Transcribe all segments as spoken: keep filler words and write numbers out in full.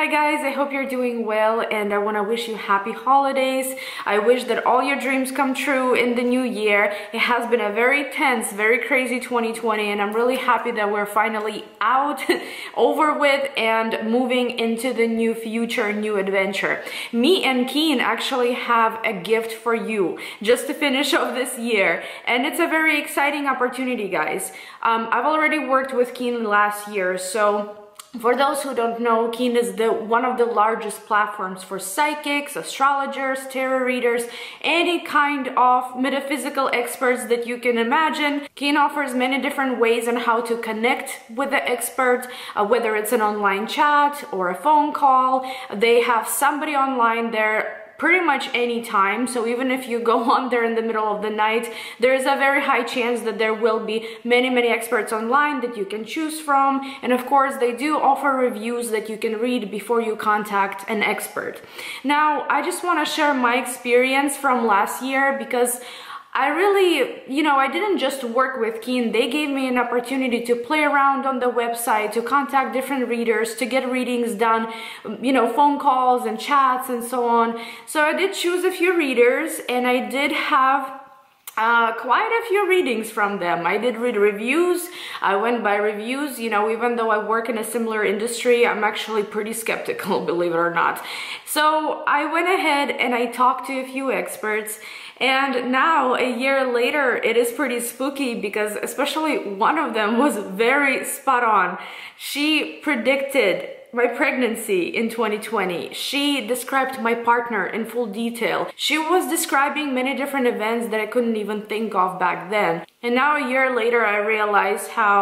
Hi guys, I hope you're doing well and I want to wish you happy holidays. I wish that all your dreams come true in the new year. It has been a very tense, very crazy twenty twenty and I'm really happy that we're finally out, over with and moving into the new future, new adventure. Me and Keen actually have a gift for you just to finish off this year and it's a very exciting opportunity, guys. Um, I've already worked with Keen last year, so for those who don't know, Keen is the one of the largest platforms for psychics, astrologers, tarot readers, any kind of metaphysical experts that you can imagine. Keen offers many different ways on how to connect with the expert, uh, whether it's an online chat or a phone call. They have somebody online there pretty much any time, so even if you go on there in the middle of the night, there is a very high chance that there will be many many experts online that you can choose from. And of course they do offer reviews that you can read before you contact an expert. Now I just want to share my experience from last year because I really, you know, I didn't just work with Keen. They gave me an opportunity to play around on the website, to contact different readers, to get readings done, you know, phone calls and chats and so on. So I did choose a few readers and I did have Uh, quite a few readings from them. I did read reviews. I went by reviews. You know, even though I work in a similar industry, I'm actually pretty skeptical, believe it or not. So I went ahead and I talked to a few experts, and now a year later it is pretty spooky because especially one of them was very spot on. She predicted my pregnancy in twenty twenty. She described my partner in full detail. She was describing many different events that I couldn't even think of back then. And now a year later, I realized how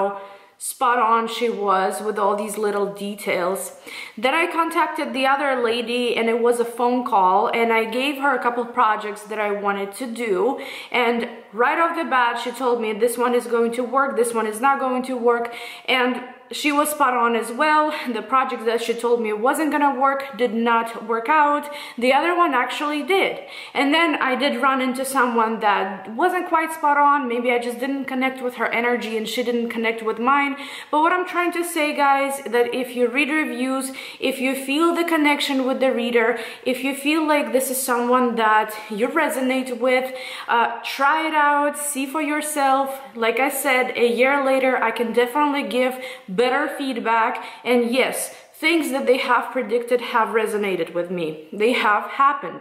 spot on she was with all these little details. Then I contacted the other lady and it was a phone call, and I gave her a couple projects that I wanted to do, and right off the bat she told me this one is going to work, this one is not going to work, and she was spot on as well. The project that she told me wasn't gonna work did not work out. The other one actually did. And then I did run into someone that wasn't quite spot on. Maybe I just didn't connect with her energy and she didn't connect with mine. But what I'm trying to say, guys, that if you read reviews, if you feel the connection with the reader, if you feel like this is someone that you resonate with, uh, try it out, see for yourself. Like I said, a year later, I can definitely give better feedback, and yes, things that they have predicted have resonated with me. They have happened.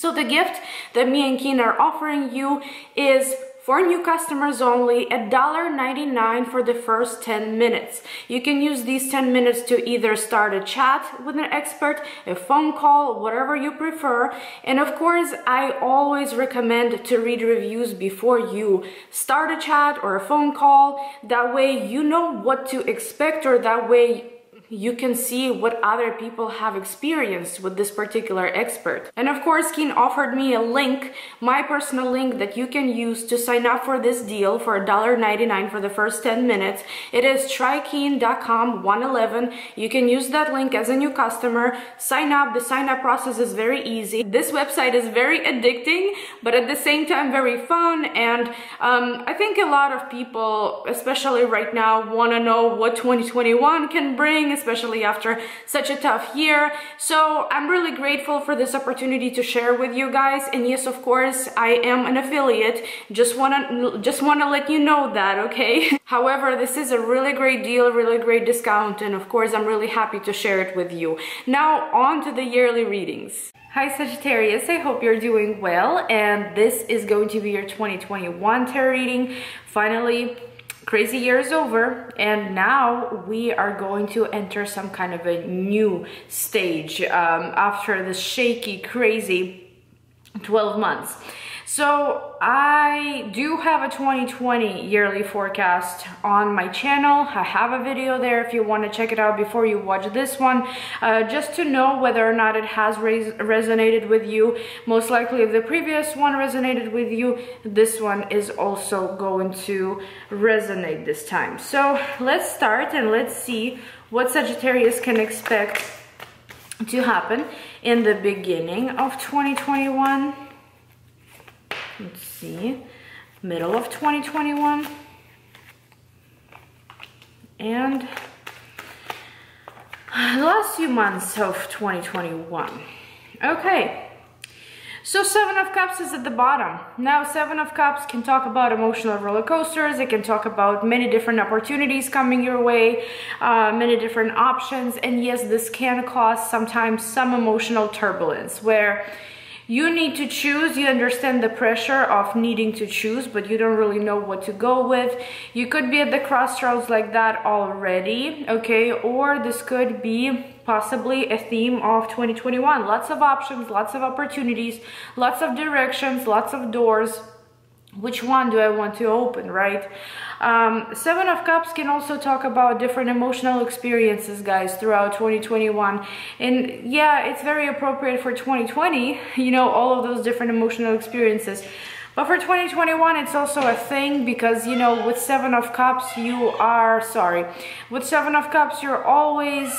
So the gift that me and Keen are offering you is for new customers only, one dollar ninety-nine for the first ten minutes. You can use these ten minutes to either start a chat with an expert, a phone call, whatever you prefer. And of course, I always recommend to read reviews before you start a chat or a phone call. That way you know what to expect, or that way you can see what other people have experienced with this particular expert. And of course, Keen offered me a link, my personal link, that you can use to sign up for this deal for one dollar ninety-nine for the first ten minutes. It is trykeen dot com slash one eleven. You can use that link as a new customer. Sign up. The sign up process is very easy. This website is very addicting, but at the same time very fun. And um, I think a lot of people, especially right now, want to know what twenty twenty-one can bring, especially after such a tough year. So I'm really grateful for this opportunity to share with you guys. And yes, of course, I am an affiliate. Just wanna just wanna let you know that, okay? However, this is a really great deal, really great discount, and of course, I'm really happy to share it with you. Now, on to the yearly readings. Hi Sagittarius, I hope you're doing well, and this is going to be your twenty twenty-one tarot reading. Finally, crazy year is over, and now we are going to enter some kind of a new stage um, after the shaky, crazy twelve months. So I do have a twenty twenty yearly forecast on my channel. I have a video there if you want to check it out before you watch this one, uh, just to know whether or not it has res resonated with you. Most likely if the previous one resonated with you, this one is also going to resonate this time. So let's start and let's see what Sagittarius can expect to happen in the beginning of twenty twenty-one. Let's see, middle of twenty twenty-one and the last few months of twenty twenty-one. Okay, so Seven of Cups is at the bottom. Now Seven of Cups can talk about emotional roller coasters. It can talk about many different opportunities coming your way, uh, many different options. And yes, this can cause sometimes some emotional turbulence where you need to choose. You understand the pressure of needing to choose, but you don't really know what to go with. You could be at the crossroads like that already, okay? Or this could be possibly a theme of twenty twenty-one. Lots of options, lots of opportunities, lots of directions, lots of doors. Which one do I want to open, right? Um, Seven of Cups can also talk about different emotional experiences, guys, throughout twenty twenty-one. And yeah, it's very appropriate for twenty twenty, you know, all of those different emotional experiences. But for twenty twenty-one, it's also a thing because, you know, with Seven of Cups, you are, sorry, with Seven of Cups, you're always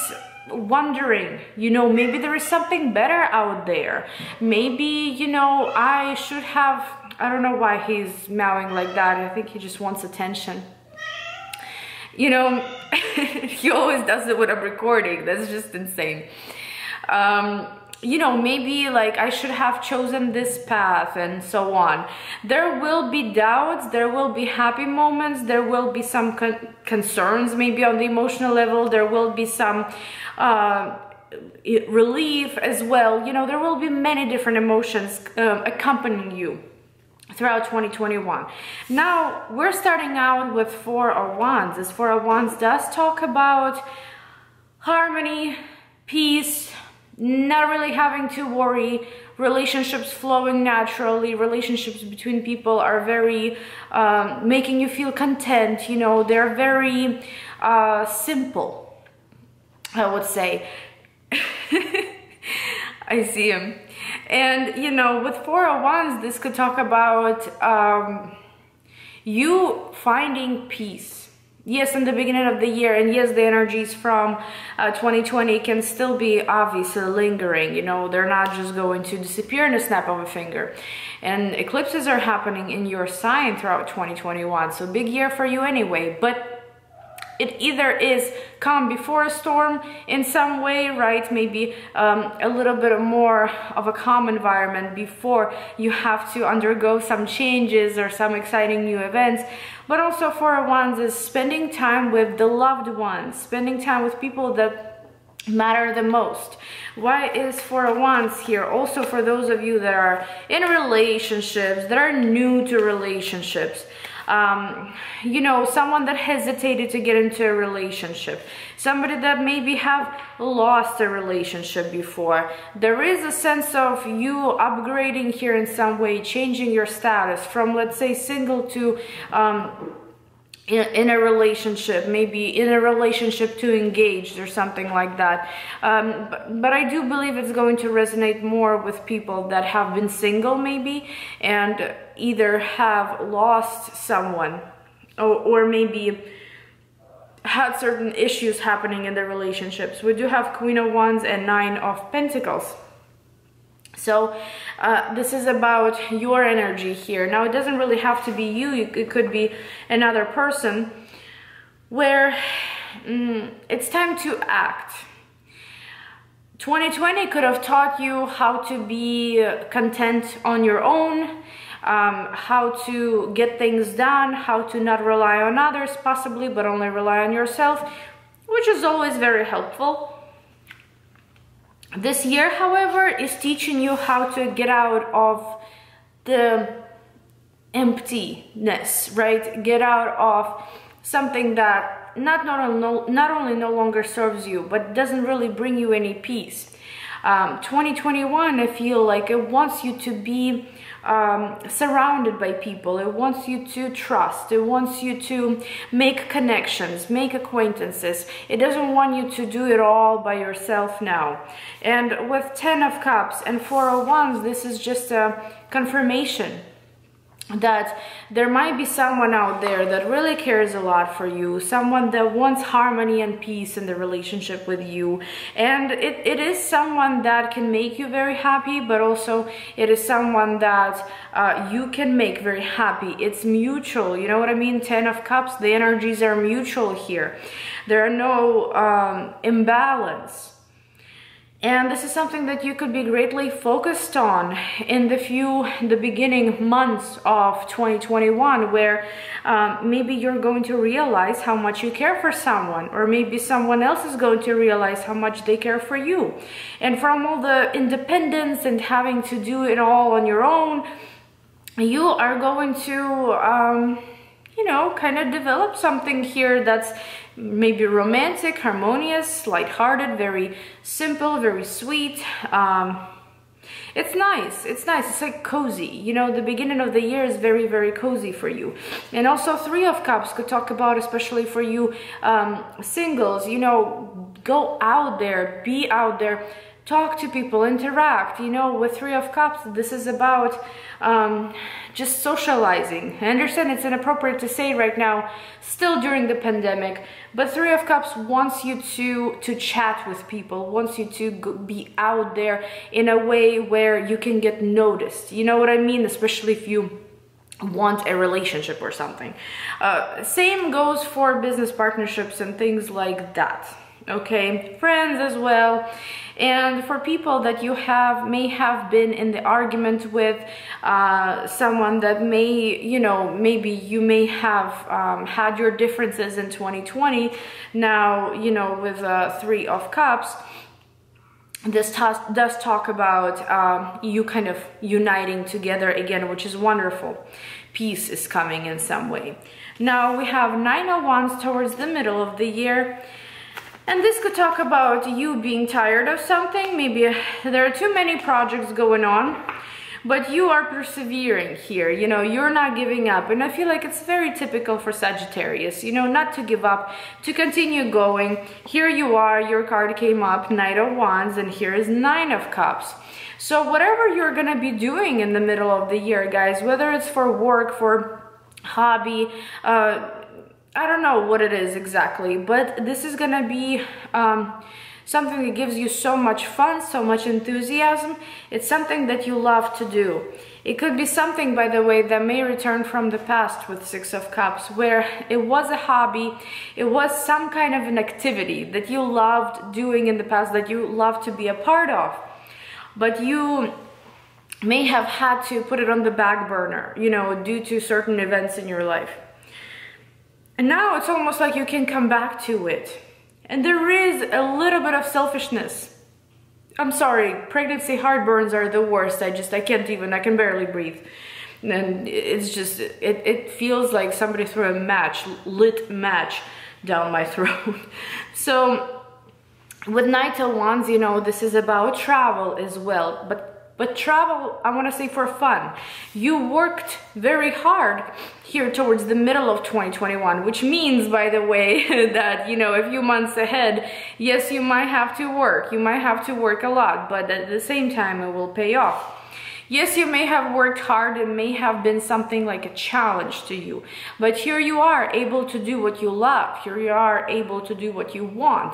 wondering, you know, maybe there is something better out there. Maybe, you know, I should have... I don't know why he's meowing like that. I think he just wants attention. You know, he always does it when I'm recording. That's just insane. Um, you know, maybe like I should have chosen this path and so on. There will be doubts. There will be happy moments. There will be some con concerns maybe on the emotional level. There will be some... Uh, relief as well. You know, there will be many different emotions uh, accompanying you throughout twenty twenty-one. Now we're starting out with Four of Wands. This Four of Wands does talk about harmony, peace, not really having to worry, relationships flowing naturally, relationships between people are very um, making you feel content. You know, they're very uh, simple, I would say. I see him. And, you know, with Four of Wands, this could talk about um, you finding peace. Yes, in the beginning of the year, and yes, the energies from uh, twenty twenty can still be obviously lingering. You know, they're not just going to disappear in a snap of a finger. And eclipses are happening in your sign throughout twenty twenty-one, so big year for you anyway. But it either is calm before a storm in some way, right? Maybe um, a little bit more of a calm environment before you have to undergo some changes or some exciting new events. But also Four of Wands is spending time with the loved ones, spending time with people that matter the most. Why is Four of Wands here? Also for those of you that are in relationships, that are new to relationships. Um, you know, someone that hesitated to get into a relationship, somebody that maybe have lost a relationship before. There is a sense of you upgrading here in some way, changing your status from, let's say, single to um, in, in a relationship, maybe in a relationship to engaged or something like that. Um, but, but I do believe it's going to resonate more with people that have been single maybe and either have lost someone or, or maybe had certain issues happening in their relationships. We do have Queen of Wands and Nine of Pentacles. So uh, this is about your energy here. Now it doesn't really have to be you. It could be another person where mm, it's time to act. twenty twenty could have taught you how to be content on your own. Um, how to get things done, how to not rely on others possibly, but only rely on yourself, which is always very helpful. This year, however, is teaching you how to get out of the emptiness, right? Get out of something that not, not, not only no longer serves you, but doesn't really bring you any peace. Um, twenty twenty-one, I feel like it wants you to be Um, surrounded by people. It wants you to trust. It wants you to make connections, make acquaintances. It doesn't want you to do it all by yourself now. And with Ten of Cups and Four of Wands, this is just a confirmation that there might be someone out there that really cares a lot for you, someone that wants harmony and peace in the relationship with you, and it, it is someone that can make you very happy, but also it is someone that uh, you can make very happy. It's mutual, you know what I mean? Ten of Cups, the energies are mutual here. There are no um, imbalance. And this is something that you could be greatly focused on in the few, the beginning months of twenty twenty-one, where um, maybe you're going to realize how much you care for someone, or maybe someone else is going to realize how much they care for you. And from all the independence and having to do it all on your own, you are going to, um, you know, kind of develop something here that's maybe romantic, harmonious, lighthearted, very simple, very sweet. Um, it's nice, it's nice, it's like cozy. You know, the beginning of the year is very, very cozy for you. And also Three of Cups could talk about, especially for you um, singles, you know, go out there, be out there, talk to people, interact. You know, with Three of Cups, this is about um, just socializing. I understand it's inappropriate to say right now, still during the pandemic, but Three of Cups wants you to, to chat with people, wants you to go, be out there in a way where you can get noticed. You know what I mean? Especially if you want a relationship or something. Uh, same goes for business partnerships and things like that. Okay, friends as well. And for people that you have may have been in the argument with, uh, someone that may, you know, maybe you may have um, had your differences in twenty twenty. Now, you know, with uh, Three of Cups, this does talk about um, you kind of uniting together again, which is wonderful. Peace is coming in some way. Now we have Nine of Wands towards the middle of the year. And this could talk about you being tired of something. Maybe there are too many projects going on, but you are persevering here. You know, you're not giving up. And I feel like it's very typical for Sagittarius, you know, not to give up, to continue going. Here you are, your card came up, Knight of Wands, and here is Nine of Cups. So whatever you're gonna be doing in the middle of the year, guys, whether it's for work, for hobby, uh, I don't know what it is exactly, but this is gonna be um, something that gives you so much fun, so much enthusiasm. It's something that you love to do. It could be something, by the way, that may return from the past with Six of Cups, where it was a hobby, it was some kind of an activity that you loved doing in the past, that you loved to be a part of, but you may have had to put it on the back burner, you know, due to certain events in your life. And now it's almost like you can come back to it. And there is a little bit of selfishness. I'm sorry, pregnancy heartburns are the worst. I just, I can't even, I can barely breathe. And it's just, it, it feels like somebody threw a match, lit match down my throat. So with Knight of Wands, you know, this is about travel as well. But But travel, I want to say, for fun. You worked very hard here towards the middle of twenty twenty-one, which means, by the way, that, you know, a few months ahead, yes, you might have to work. You might have to work a lot, but at the same time, it will pay off. Yes, you may have worked hard. It may have been something like a challenge to you, but here you are able to do what you love. Here you are able to do what you want.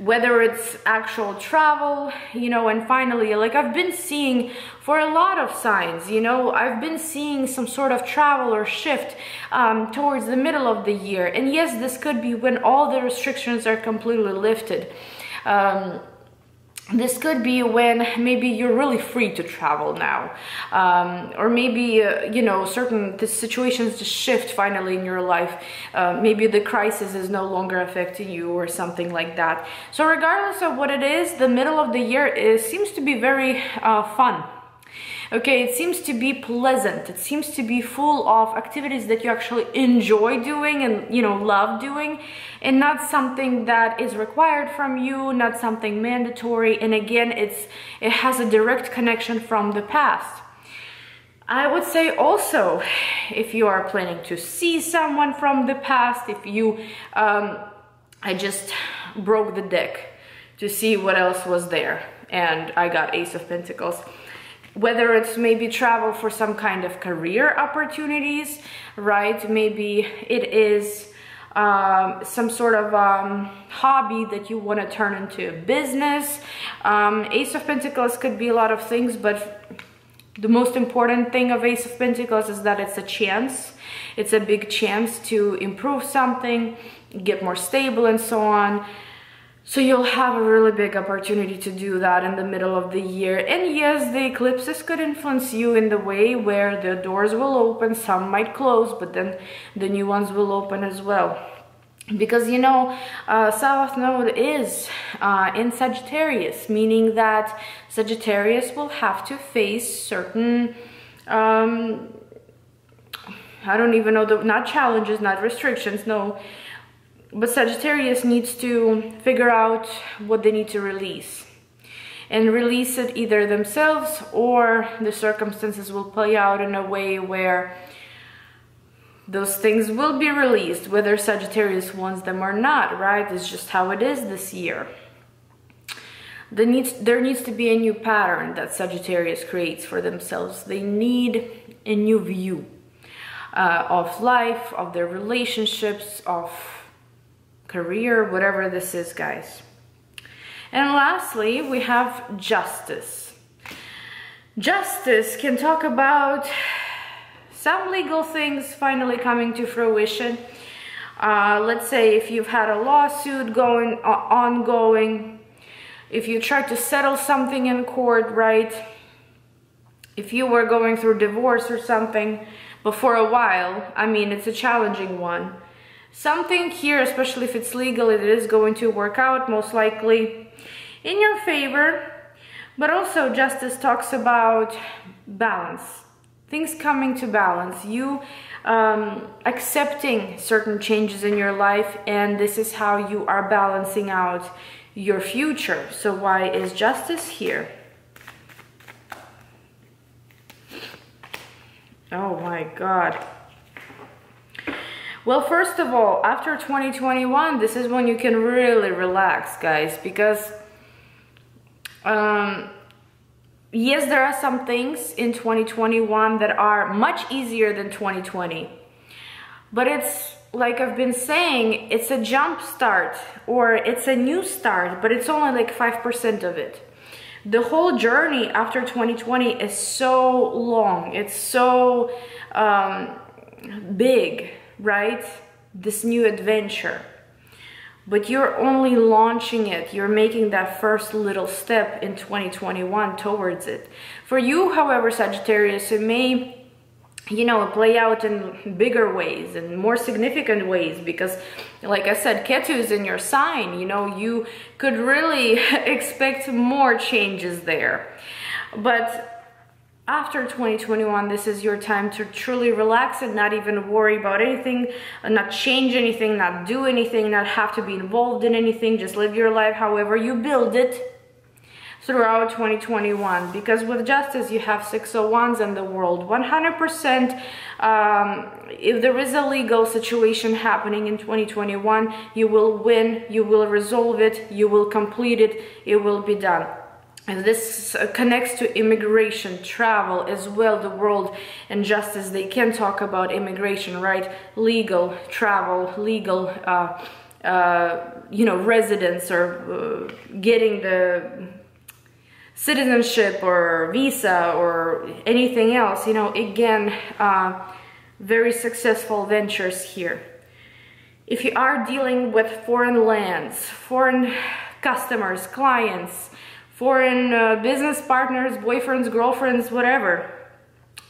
Whether it's actual travel, you know, and finally, like I've been seeing for a lot of signs, you know, I've been seeing some sort of travel or shift um, towards the middle of the year. And yes, this could be when all the restrictions are completely lifted. Um, This could be when maybe you're really free to travel now, um, or maybe, uh, you know, certain situations just shift finally in your life. Uh, maybe the crisis is no longer affecting you or something like that. So regardless of what it is, the middle of the year is, seems to be very uh, fun. Okay, it seems to be pleasant. It seems to be full of activities that you actually enjoy doing and, you know, love doing, and not something that is required from you, not something mandatory. And again, it's it has a direct connection from the past. I would say also, if you are planning to see someone from the past, if you, um, I just broke the deck to see what else was there, and I got Ace of Pentacles. whether it's maybe travel for some kind of career opportunities, right? Maybe it is um, some sort of um, hobby that you want to turn into a business. Um, Ace of Pentacles could be a lot of things, but the most important thing of Ace of Pentacles is that it's a chance. It's a big chance to improve something, get more stable and so on. So you'll have a really big opportunity to do that in the middle of the year. And yes, the eclipses could influence you in the way where the doors will open, some might close, but then the new ones will open as well. Because, you know, uh, South Node is uh, in Sagittarius, meaning that Sagittarius will have to face certain, um, I don't even know, the, not challenges, not restrictions, no. But Sagittarius needs to figure out what they need to release. And release it either themselves or the circumstances will play out in a way where those things will be released, whether Sagittarius wants them or not, right? It's just how it is this year. There needs, there needs to be a new pattern that Sagittarius creates for themselves. They need a new view uh, of life, of their relationships, of career, whatever this is, guys. And lastly, we have justice. Justice can talk about some legal things finally coming to fruition. Uh, let's say if you've had a lawsuit going uh, ongoing, if you tried to settle something in court, right? If you were going through divorce or something, but for a while, I mean, it's a challenging one. Something here, especially if it's legal, it is going to work out most likely in your favor. But also justice talks about balance, things coming to balance, you um, accepting certain changes in your life, and this is how you are balancing out your future. So why is justice here? Oh my God. Well, first of all, after twenty twenty-one, this is when you can really relax, guys, because um, yes, there are some things in twenty twenty-one that are much easier than twenty twenty, but it's like I've been saying, it's a jump start or it's a new start, but it's only like five percent of it. The whole journey after twenty twenty is so long, it's so um, big, right? This new adventure. But you're only launching it. You're making that first little step in twenty twenty-one towards it. For you, however, Sagittarius, it may, you know, play out in bigger ways and more significant ways because, like I said, Ketu is in your sign. You know, you could really expect more changes there. But after twenty twenty-one, this is your time to truly relax and not even worry about anything, not change anything, not do anything, not have to be involved in anything. Just live your life however you build it throughout twenty twenty-one. Because with justice, you have Six of Wands in the world. one hundred percent, um, if there is a legal situation happening in twenty twenty-one, you will win, you will resolve it, you will complete it, it will be done. And this connects to immigration, travel as well, the world and justice. They can talk about immigration, right? Legal, travel, legal, uh, uh, you know, residence or uh, getting the citizenship or visa or anything else. You know, again, uh, very successful ventures here. If you are dealing with foreign lands, foreign customers, clients, foreign uh, business partners, boyfriends, girlfriends, whatever.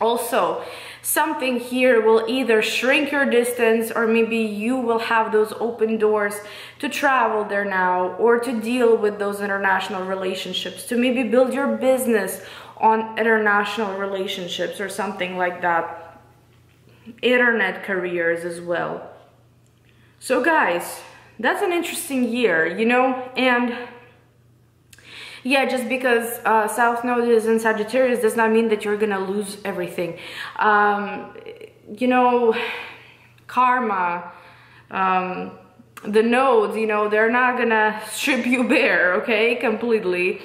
Also, something here will either shrink your distance or maybe you will have those open doors to travel there now or to deal with those international relationships, to maybe build your business on international relationships or something like that. Internet careers as well. So guys, that's an interesting year, you know, and yeah, just because uh, South Node is in Sagittarius does not mean that you're gonna lose everything. Um, you know, karma, um, the nodes, you know, they're not gonna strip you bare, okay, completely.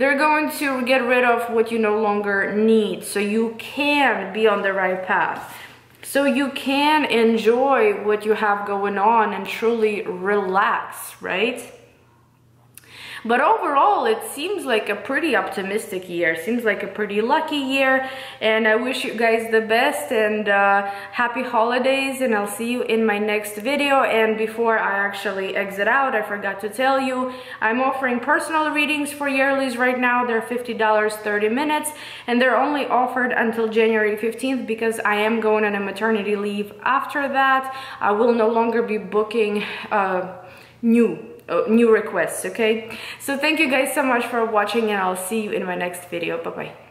They're going to get rid of what you no longer need, so you can be on the right path. So you can enjoy what you have going on and truly relax, right? But overall, it seems like a pretty optimistic year. Seems like a pretty lucky year. And I wish you guys the best and uh, happy holidays. And I'll see you in my next video. And before I actually exit out, I forgot to tell you, I'm offering personal readings for yearlies right now. They're fifty dollars, thirty minutes. And they're only offered until January fifteenth because I am going on a maternity leave after that. I will no longer be booking uh, new Oh, new requests, okay? So thank you guys so much for watching, and I'll see you in my next video. Bye-bye.